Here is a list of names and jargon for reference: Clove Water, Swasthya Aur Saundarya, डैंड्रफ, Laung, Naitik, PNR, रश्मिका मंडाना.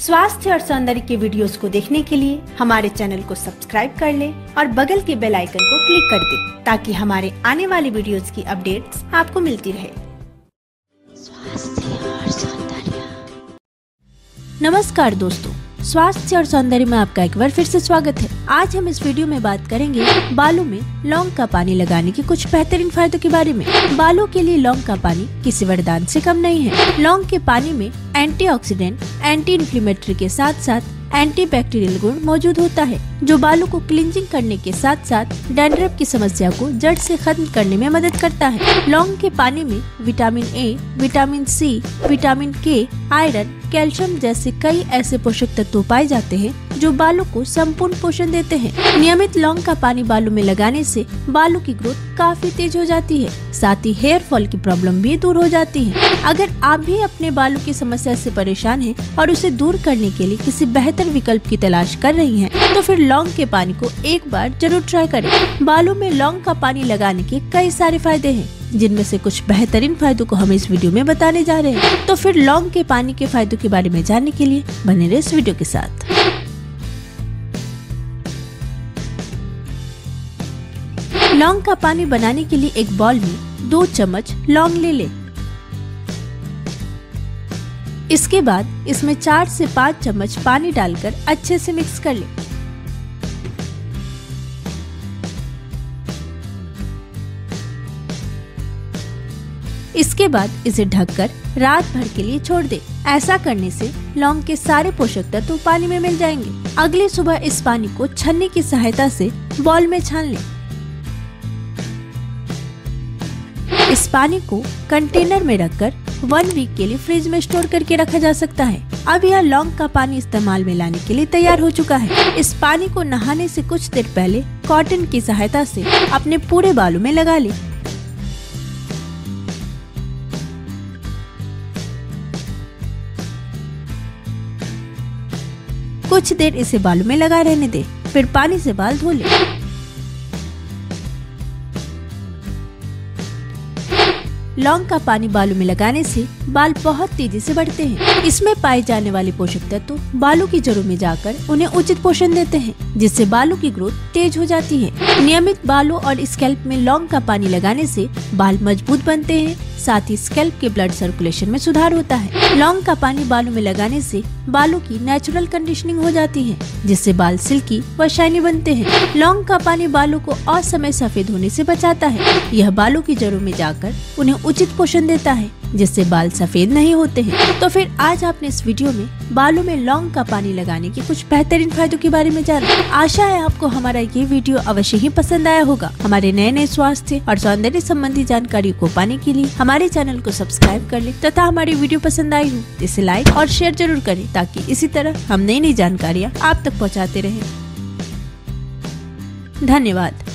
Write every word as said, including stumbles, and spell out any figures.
स्वास्थ्य और सौंदर्य के वीडियोस को देखने के लिए हमारे चैनल को सब्सक्राइब कर ले और बगल के बेल आइकन को क्लिक कर दे ताकि हमारे आने वाले वीडियोस की अपडेट्स आपको मिलती रहे। स्वास्थ्य और सौंदर्य। नमस्कार दोस्तों, स्वास्थ्य और सौंदर्य में आपका एक बार फिर से स्वागत है। आज हम इस वीडियो में बात करेंगे बालों में लौंग का पानी लगाने के कुछ बेहतरीन फायदों के बारे में। बालों के लिए लौंग का पानी किसी वरदान से कम नहीं है। लौंग के पानी में एंटीऑक्सीडेंट, एंटी इन्फ्लेमेटरी के साथ साथ एंटीबैक्टीरियल गुण मौजूद होता है जो बालों को क्लींजिंग करने के साथ साथ डैंड्रफ की समस्या को जड़ से खत्म करने में मदद करता है। लौंग के पानी में vitamin A, vitamin C, vitamin K, iron, calcium जैसे कई ऐसे पोषक तत्व पाए जाते हैं जो बालों को संपूर्ण पोषण देते हैं। नियमित लौंग का पानी बालों में लगाने से बालों की ग्रोथ काफी तेज हो जाती है, साथ ही हेयर फॉल की प्रॉब्लम भी दूर हो जाती है। अगर आप भी अपने बालों की समस्या से परेशान हैं और उसे दूर करने के लिए किसी बेहतर विकल्प की तलाश कर रही हैं, तो फिर लौंग के पानी को एक बार जरूर ट्राई करें। बालों में लौंग का पानी लगाने के कई सारे फायदे हैं जिनमें से कुछ बेहतरीन फायदों को हम इस वीडियो में बताने जा रहे हैं। तो फिर लौंग के पानी के फायदों के बारे में जानने के लिए बने रहे इस वीडियो के साथ। लौंग का पानी बनाने के लिए एक बॉल में दो चम्मच लौंग ले लें। इसके बाद इसमें चार से पाँच चम्मच पानी डालकर अच्छे से मिक्स कर लें। इसके बाद इसे ढककर रात भर के लिए छोड़ दें। ऐसा करने से लौंग के सारे पोषक तत्व पानी में मिल जाएंगे। अगली सुबह इस पानी को छन्नी की सहायता से बॉल में छान लें। इस पानी को कंटेनर में रखकर वन वीक के लिए फ्रिज में स्टोर करके रखा जा सकता है। अब यह लौंग का पानी इस्तेमाल में लाने के लिए तैयार हो चुका है। इस पानी को नहाने से कुछ देर पहले कॉटन की सहायता से अपने पूरे बालों में लगा लें। कुछ देर इसे बालों में लगा रहने दें, फिर पानी से बाल धो लें। लौंग का पानी बालों में लगाने से बाल बहुत तेजी से बढ़ते हैं। इसमें पाए जाने वाले पोषक तत्व बालों की जड़ों में जाकर उन्हें उचित पोषण देते हैं जिससे बालों की ग्रोथ तेज हो जाती है। नियमित बालों और स्कैल्प में लौंग का पानी लगाने से बाल मजबूत बनते हैं, साथ ही स्कैल्प के ब्लड सर्कुलेशन में सुधार होता है। लौंग का पानी बालों में लगाने से बालों की नेचुरल कंडीशनिंग हो जाती है जिससे बाल सिल्की व शाइनी बनते हैं। लौंग का पानी बालों को असमय सफेद होने से बचाता है। यह बालों की जड़ों में जाकर उन्हें उचित पोषण देता है जिससे बाल सफेद नहीं होते हैं। तो फिर आज आपने इस वीडियो में बालों में लौंग का पानी लगाने के कुछ बेहतरीन फायदों के बारे में जाना। आशा है आपको हमारा ये वीडियो अवश्य ही पसंद आया होगा। हमारे नए नए स्वास्थ्य और सौंदर्य संबंधी जानकारी को पाने के लिए हमारे चैनल को सब्सक्राइब कर ले तथा हमारी वीडियो पसंद आई हो इसे लाइक और शेयर जरूर करें ताकि इसी तरह हम नई नई जानकारियाँ आप तक पहुँचाते रहे। धन्यवाद।